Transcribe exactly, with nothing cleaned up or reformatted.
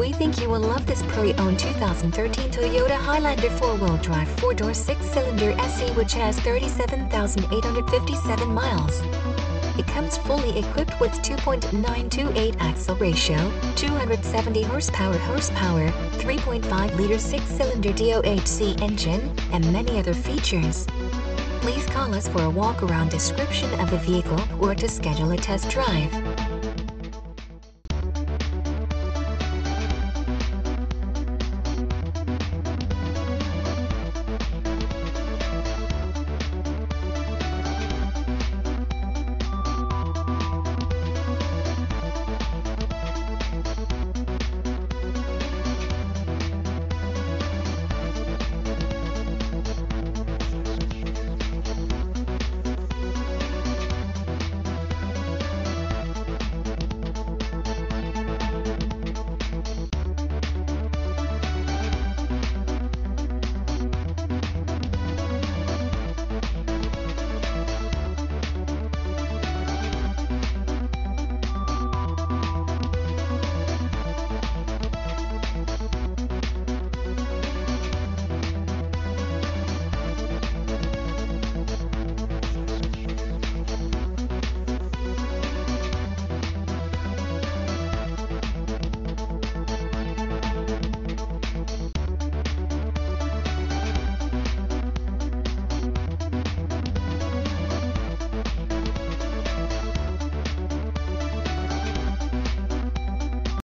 we think you will love this pre-owned two thousand thirteen Toyota Highlander four-wheel drive four-door six-cylinder S E which has thirty-seven thousand eight hundred fifty-seven miles. It comes fully equipped with two point nine two eight axle ratio, two hundred seventy horsepower horsepower, three point five liter six-cylinder D O H C engine, and many other features. Please call us for a walk-around description of the vehicle or to schedule a test drive.